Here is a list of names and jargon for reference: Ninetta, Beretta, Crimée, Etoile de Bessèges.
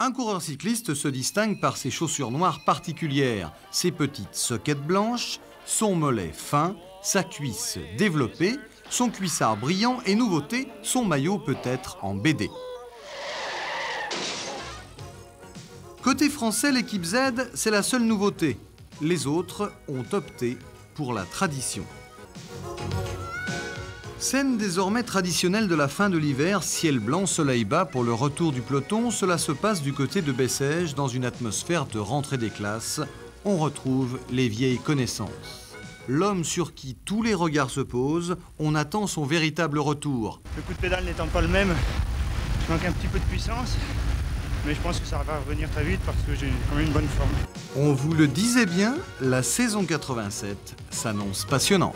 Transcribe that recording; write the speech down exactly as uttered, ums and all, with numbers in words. Un coureur cycliste se distingue par ses chaussures noires particulières, ses petites soquettes blanches, son mollet fin, sa cuisse développée, son cuissard brillant et nouveauté, son maillot peut être en B D. Côté français, l'équipe Z, c'est la seule nouveauté. Les autres ont opté pour la tradition. Scène désormais traditionnelle de la fin de l'hiver, ciel blanc, soleil bas pour le retour du peloton, cela se passe du côté de Bessèges dans une atmosphère de rentrée des classes. On retrouve les vieilles connaissances. L'homme sur qui tous les regards se posent, on attend son véritable retour. Le coup de pédale n'étant pas le même, je manque un petit peu de puissance, mais je pense que ça va revenir très vite parce que j'ai quand même une bonne forme. On vous le disait bien, la saison quatre-vingt-sept s'annonce passionnante.